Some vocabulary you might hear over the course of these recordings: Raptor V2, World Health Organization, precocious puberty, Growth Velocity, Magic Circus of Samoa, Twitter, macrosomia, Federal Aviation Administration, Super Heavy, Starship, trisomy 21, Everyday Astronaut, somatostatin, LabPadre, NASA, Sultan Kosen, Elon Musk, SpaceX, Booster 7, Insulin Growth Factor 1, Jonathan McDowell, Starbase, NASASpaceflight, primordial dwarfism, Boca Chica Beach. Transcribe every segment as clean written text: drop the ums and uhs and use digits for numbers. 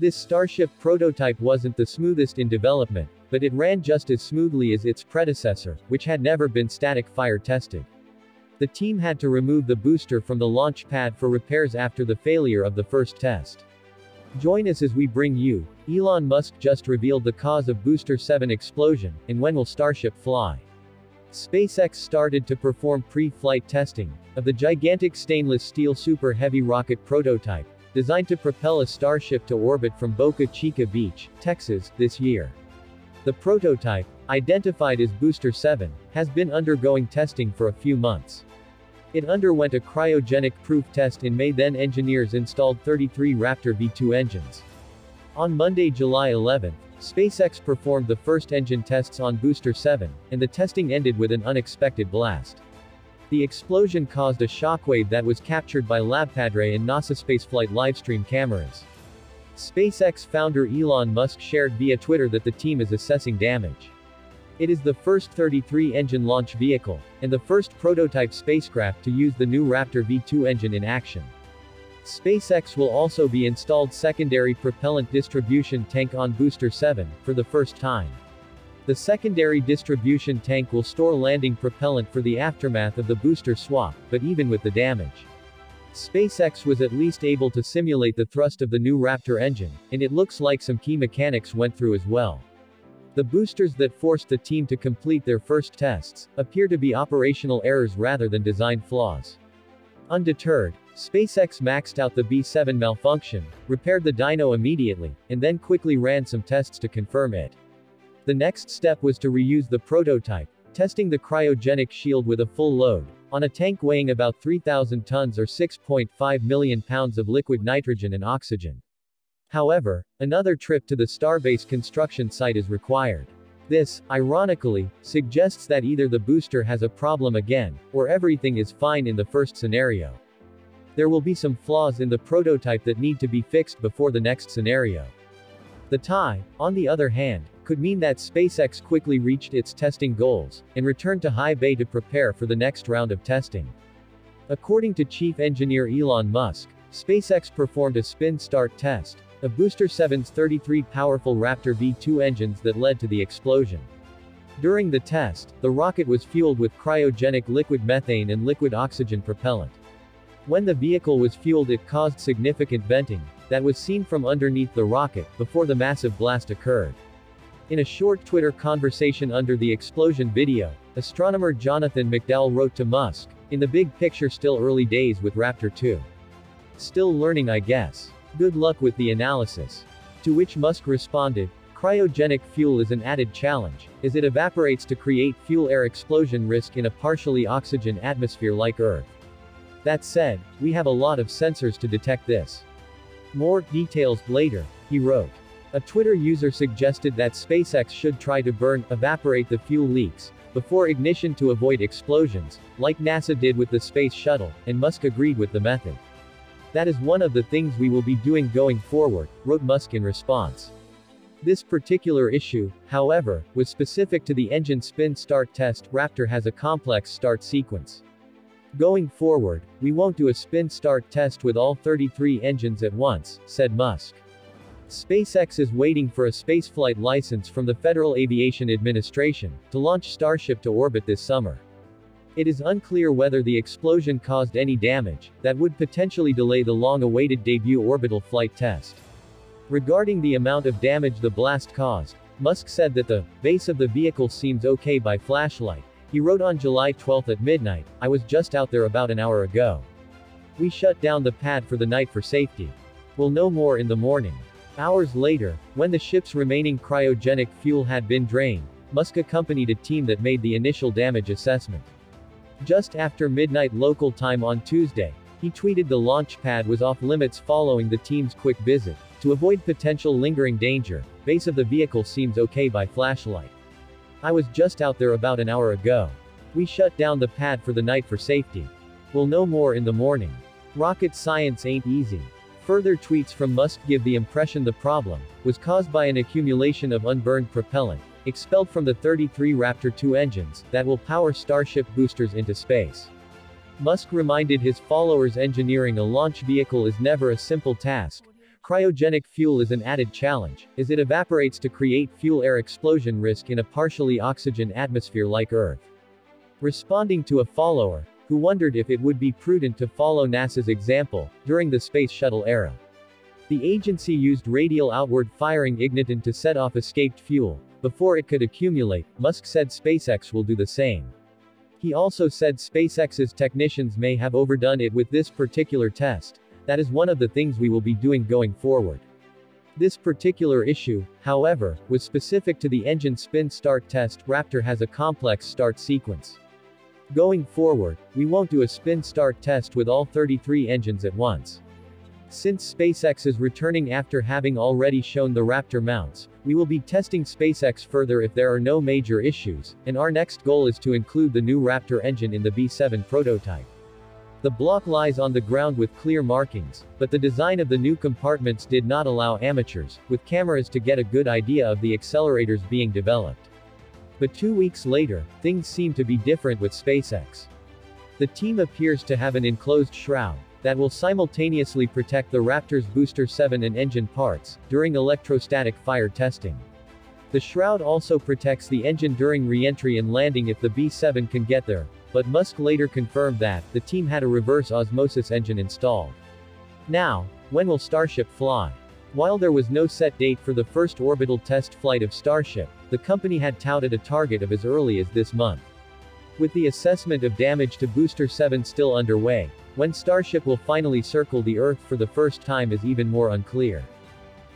This Starship prototype wasn't the smoothest in development, but it ran just as smoothly as its predecessor, which had never been static fire tested. The team had to remove the booster from the launch pad for repairs after the failure of the first test. Join us as we bring you, Elon Musk just revealed the cause of Booster 7 explosion, and when will Starship fly? SpaceX started to perform pre-flight testing of the gigantic stainless steel Super Heavy rocket prototype, designed to propel a Starship to orbit from Boca Chica Beach, Texas, this year. The prototype, identified as Booster 7, has been undergoing testing for a few months. It underwent a cryogenic proof test in May, then engineers installed 33 Raptor V2 engines. On Monday, July 11, SpaceX performed the first engine tests on Booster 7, and the testing ended with an unexpected blast. The explosion caused a shockwave that was captured by LabPadre and NASASpaceflight livestream cameras. SpaceX founder Elon Musk shared via Twitter that the team is assessing damage. It is the first 33-engine launch vehicle, and the first prototype spacecraft to use the new Raptor V2 engine in action. SpaceX will also be installed secondary propellant distribution tank on Booster 7, for the first time. The secondary distribution tank will store landing propellant for the aftermath of the booster swap, but even with the damage, SpaceX was at least able to simulate the thrust of the new Raptor engine, and it looks like some key mechanics went through as well. The boosters that forced the team to complete their first tests appear to be operational errors rather than design flaws. Undeterred, SpaceX maxed out the B7 malfunction, repaired the dyno immediately, and then quickly ran some tests to confirm it. The next step was to reuse the prototype, testing the cryogenic shield with a full load, on a tank weighing about 3,000 tons or 6.5 million pounds of liquid nitrogen and oxygen. However, another trip to the Starbase construction site is required. This, ironically, suggests that either the booster has a problem again, or everything is fine in the first scenario. There will be some flaws in the prototype that need to be fixed before the next scenario. The tie, on the other hand, could mean that SpaceX quickly reached its testing goals, and returned to high bay to prepare for the next round of testing. According to Chief Engineer Elon Musk, SpaceX performed a spin-start test of Booster 7's 33 powerful Raptor V2 engines that led to the explosion. During the test, the rocket was fueled with cryogenic liquid methane and liquid oxygen propellant. When the vehicle was fueled, it caused significant venting that was seen from underneath the rocket before the massive blast occurred. In a short Twitter conversation under the explosion video, astronomer Jonathan McDowell wrote to Musk, "In the big picture, still early days with Raptor 2. Still learning, I guess. Good luck with the analysis." To which Musk responded, "Cryogenic fuel is an added challenge, as it evaporates to create fuel-air explosion risk in a partially oxygen atmosphere like Earth. That said, we have a lot of sensors to detect this. More details later," he wrote. A Twitter user suggested that SpaceX should try to evaporate the fuel leaks before ignition to avoid explosions, like NASA did with the space shuttle, and Musk agreed with the method. "That is one of the things we will be doing going forward," wrote Musk in response. This particular issue, however, was specific to the engine spin-start test. Raptor has a complex start sequence. "Going forward, we won't do a spin-start test with all 33 engines at once," said Musk. SpaceX is waiting for a spaceflight license from the Federal Aviation Administration to launch Starship to orbit this summer. It is unclear whether the explosion caused any damage that would potentially delay the long-awaited debut orbital flight test. Regarding the amount of damage the blast caused, Musk said that the base of the vehicle seems okay by flashlight. He wrote on July 12 at midnight, "I was just out there about an hour ago. We shut down the pad for the night for safety. We'll know more in the morning." Hours later, when the ship's remaining cryogenic fuel had been drained, Musk accompanied a team that made the initial damage assessment. Just after midnight local time on Tuesday, he tweeted the launch pad was off limits following the team's quick visit. "To avoid potential lingering danger, base of the vehicle seems okay by flashlight. I was just out there about an hour ago. We shut down the pad for the night for safety. We'll know more in the morning." Rocket science ain't easy. Further tweets from Musk give the impression the problem was caused by an accumulation of unburned propellant expelled from the 33 Raptor 2 engines that will power Starship boosters into space. Musk reminded his followers engineering a launch vehicle is never a simple task. Cryogenic fuel is an added challenge, as it evaporates to create fuel-air explosion risk in a partially oxygen atmosphere like Earth. Responding to a follower, who wondered if it would be prudent to follow NASA's example, during the space shuttle era, the agency used radial outward firing ignitant to set off escaped fuel, before it could accumulate. Musk said SpaceX will do the same. He also said SpaceX's technicians may have overdone it with this particular test. That is one of the things we will be doing going forward. This particular issue, however, was specific to the engine spin-start test. Raptor has a complex start sequence. Going forward, we won't do a spin-start test with all 33 engines at once. Since SpaceX is returning after having already shown the Raptor mounts, we will be testing SpaceX further if there are no major issues, and our next goal is to include the new Raptor engine in the B7 prototype. The block lies on the ground with clear markings, but the design of the new compartments did not allow amateurs with cameras to get a good idea of the accelerators being developed. But 2 weeks later, things seem to be different with SpaceX. The team appears to have an enclosed shroud that will simultaneously protect the Raptor's Booster 7 and engine parts during electrostatic fire testing. The shroud also protects the engine during re-entry and landing if the B7 can get there. But Musk later confirmed that the team had a reverse osmosis engine installed. Now, when will Starship fly? While there was no set date for the first orbital test flight of Starship, the company had touted a target of as early as this month. With the assessment of damage to Booster 7 still underway, when Starship will finally circle the Earth for the first time is even more unclear.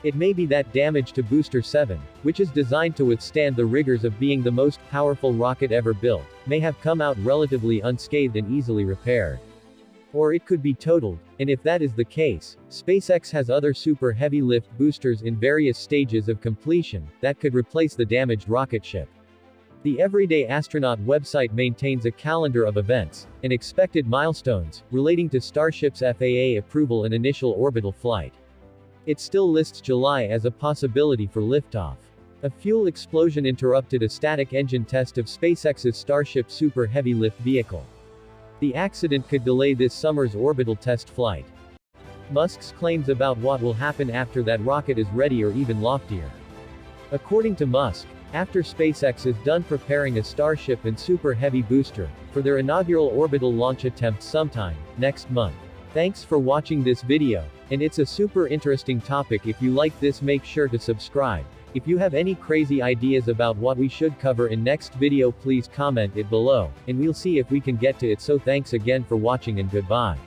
It may be that damage to Booster 7, which is designed to withstand the rigors of being the most powerful rocket ever built, may have come out relatively unscathed and easily repaired. Or it could be totaled, and if that is the case, SpaceX has other Super Heavy lift boosters in various stages of completion that could replace the damaged rocket ship. The Everyday Astronaut website maintains a calendar of events and expected milestones relating to Starship's FAA approval and initial orbital flight. It still lists July as a possibility for liftoff. A fuel explosion interrupted a static engine test of SpaceX's Starship Super Heavy lift vehicle. The accident could delay this summer's orbital test flight. Musk's claims about what will happen after that rocket is ready are even loftier. According to Musk, after SpaceX is done preparing a Starship and Super Heavy booster for their inaugural orbital launch attempt sometime next month. Thanks for watching this video, and it's a super interesting topic. If you like this, make sure to subscribe. If you have any crazy ideas about what we should cover in next video, please comment it below, and we'll see if we can get to it. So thanks again for watching and goodbye.